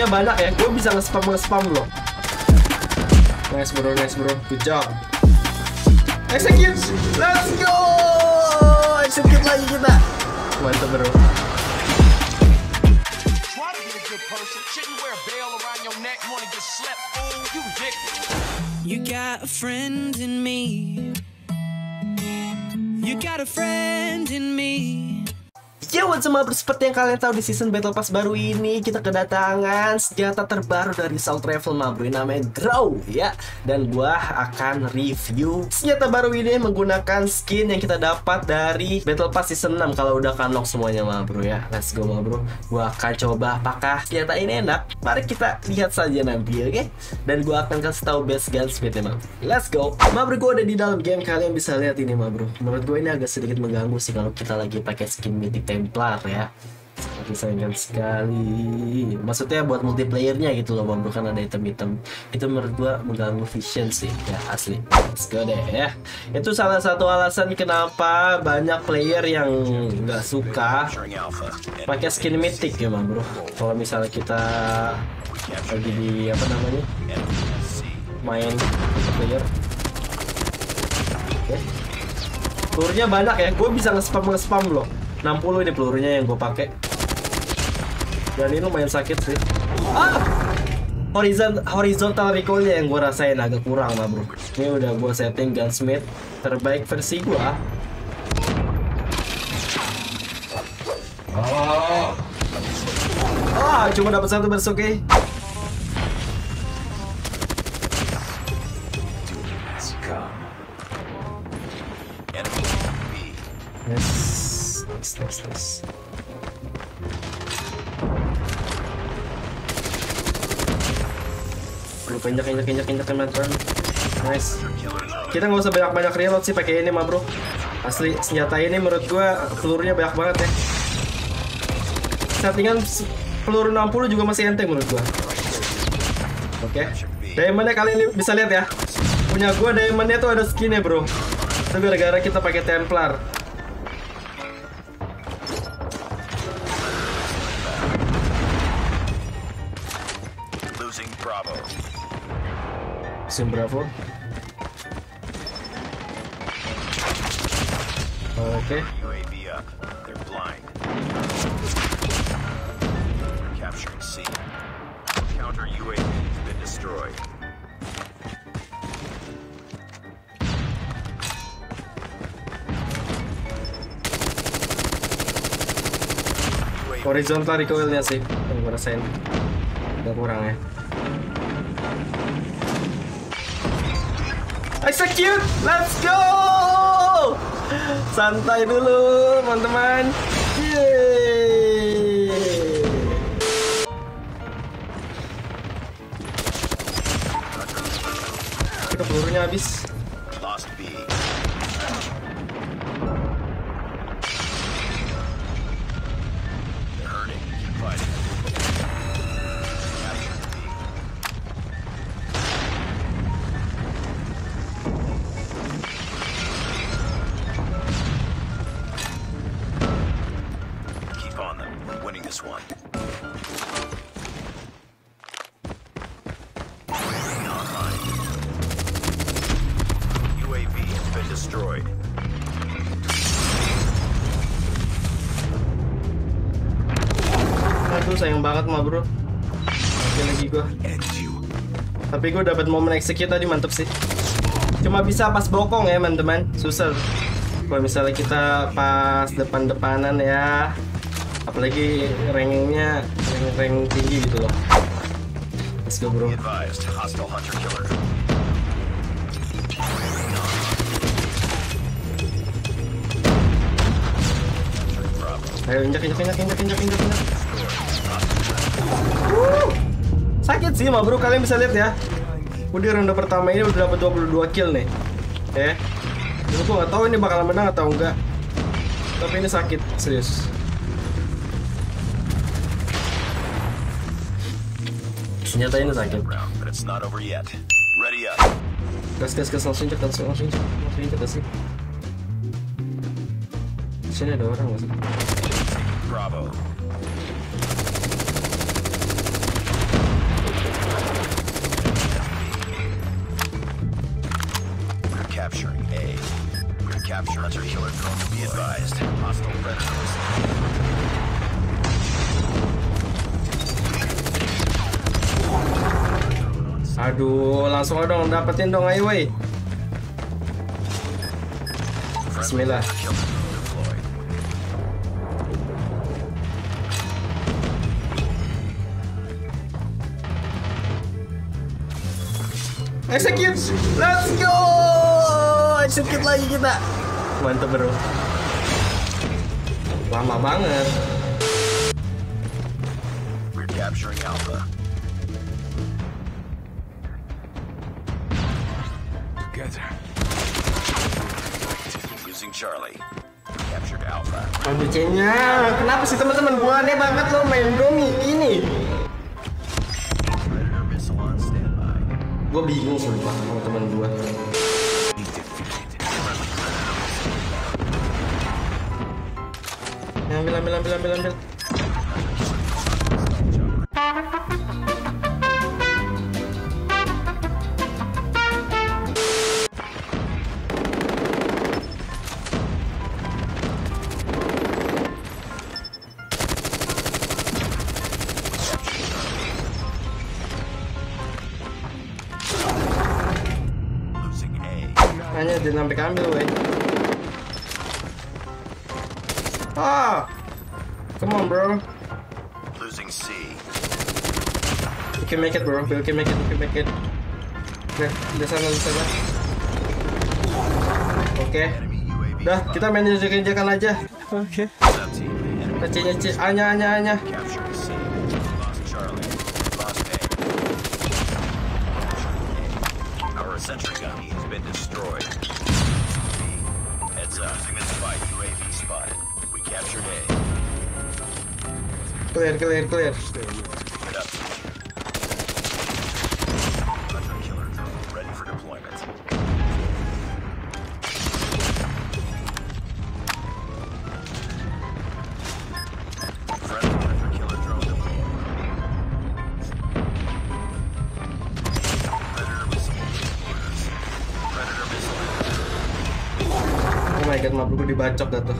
Skill-nya banyak ya. Gue bisa nge-spam loh. Nice bro, good job. Execute, let's go. Execute lagi kita. Mantap bro. You got a friend in me. You got a friend in me. Yo, what's up, seperti yang kalian tahu di season Battle Pass baru ini kita kedatangan senjata terbaru dari Soul Travel, bro, namanya Grau ya. Dan gua akan review senjata baru ini menggunakan skin yang kita dapat dari Battle Pass season 6 kalau udah unlock semuanya, bro ya. Let's go, bro. Gua akan coba apakah senjata ini enak. Mari kita lihat saja nanti, oke? Okay? Dan gua akan kasih tahu best gun speed-nya, bro. Let's go. Bro, gua ada di dalam game, kalian bisa lihat ini, bro. Menurut gua ini agak sedikit mengganggu sih kalau kita lagi pakai skin Mythic Templar ya, tapi sayang sekali. Maksudnya buat multiplayernya gitu loh, bro, kan ada item-item. Itu menurut gua mengganggu vision sih, ya asli. Let's go deh ya. Itu salah satu alasan kenapa banyak player yang nggak suka pakai skin mythic ya, bro. Kalau misalnya kita lagi di apa namanya main multiplayer, oke. Pelurunya banyak ya, gue bisa nge-spam loh. 60 ini pelurunya yang gue pakai. Dan ini lumayan sakit sih. Ah! Horizontal recoilnya yang gue rasain agak kurang lah, bro. Ini udah gue setting gunsmith terbaik versi gue. Oh. Ah, cuma dapat satu burst, oke. Yes. Nice. Kita nggak usah banyak reload sih pakai ini, bro. Asli senjata ini menurut gua pelurunya banyak banget ya. Settingan peluru 60 juga masih enteng menurut gua. Oke. Diamondnya kalian bisa lihat ya. Punya gua diamondnya tuh ada skinnya, bro. Tapi gara-gara kita pakai Templar. Bravo. Oke. Horizontal recoilnya sih yang gue rasain agak kurang ya. Execute, let's go. Santai dulu, teman-teman. Kita pelurunya habis. Aduh, sayang banget, bro. Oke, lagi gua. Tapi gua dapat momen execute tadi, mantep sih. Cuma bisa pas bokong ya, teman-teman. Susah. Kalau misalnya kita pas depan-depanan ya. Apalagi rankingnya ranking tinggi gitu loh. Let's go, bro. Ayo, injak. Sakit sih, bro, kalian bisa lihat ya. Udah ronde pertama ini udah dapat 22 kill nih. Gue nggak tahu ini bakalan menang atau enggak. Tapi ini sakit, serius. Senjata ini sakit. Gas langsung injak. Sini ada orang nggak sih? Bravo. capture hunter killer drone to be advised. Hostile predators. Aduh, langsung dong, dapetin dong, ayo wey. Bismillah. Execute, let's go. Execute lagi kita. Mantap bro. Lama banget. We're capturing Alpha. Aduh, kenapa sih teman-teman gua aneh banget lo main domi ini? Gua bingung sumpah sama teman gua. Ambil. Jangan sampai ambil, wey. Ah, come on, bro. Losing C. You can make it, bro. You can make it. Nah, di sana. Oke. Dah, kita main jajakan aja. Oke. Cek. Anya. Clear. Oh my god, maaf gue dibacok dah tuh.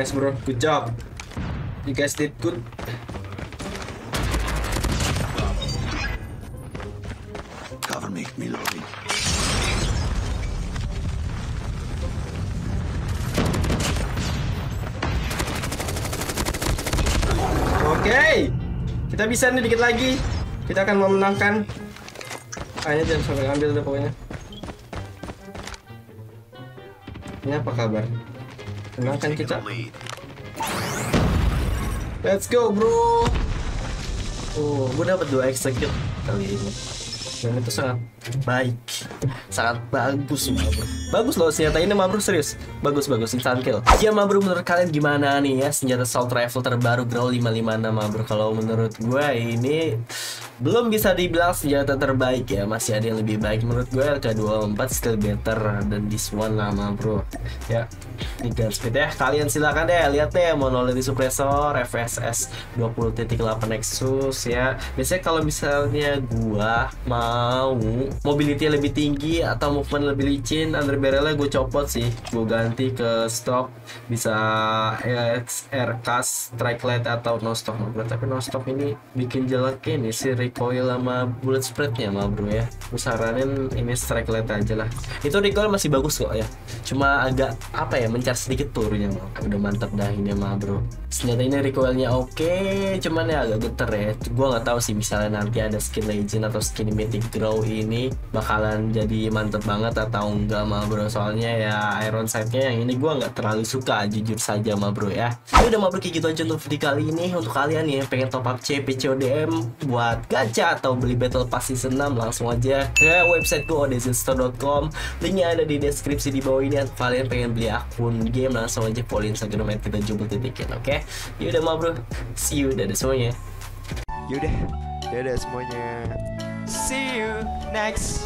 Nice bro, good job. You guys did good. Cover me loading. Oke, kita bisa nih dikit lagi. Kita akan memenangkan. Hanya jangan sampai ambil udah pokoknya. Ini apa kabar? Tenangkan kita. Let's go bro. Oh, gue dapat 2 execute kali ini. Dan itu sangat baik. Sangat bagus ma bro. Bagus loh senjata ini ma bro, serius. Bagus instant kill. Ya ma bro, menurut kalian gimana nih ya senjata Soul Travel terbaru Grau 5.56 ma bro? Kalau menurut gue ini belum bisa dibilang senjata terbaik ya, masih ada yang lebih baik menurut gue. RK24 still better than this one lama bro ya. Ini gunsmith ya, kalian silakan deh lihat deh, monolith suppressor, fss 20.8 nexus ya. Biasanya kalau misalnya gua mau mobility lebih tinggi atau movement lebih licin, under barrelnya gue copot sih, gue ganti ke stock, bisa RK strike light atau no stock bro. Tapi no stock ini bikin jeleknya nih sih recoil sama bullet spreadnya mah bro ya. Gue saranin ini strike light aja lah. Itu recoil masih bagus kok ya, cuma agak apa ya, mencar sedikit turunnya mah. Udah mantap dah ini mah bro. Senjata ini recoilnya oke, cuman ya agak geter ya. Gue nggak tahu sih misalnya nanti ada skin legend atau skin mythic Grau ini bakalan jadi mantep banget atau enggak mah bro. Soalnya ya iron sight-nya yang ini gue nggak terlalu suka jujur saja mah bro ya. Udah mah bro, kayak gitu aja untuk video kali ini. Untuk kalian ya pengen top up CP CODM buat gacha atau beli battle pass season 6, langsung aja ke website gue odzstore.com, linknya ada di deskripsi di bawah ini. Atau kalian pengen beli akun game, langsung aja follow Instagram @kitajubel. Oke, yaudah ma bro, see you, dadah semuanya. Yaudah semuanya, see you next.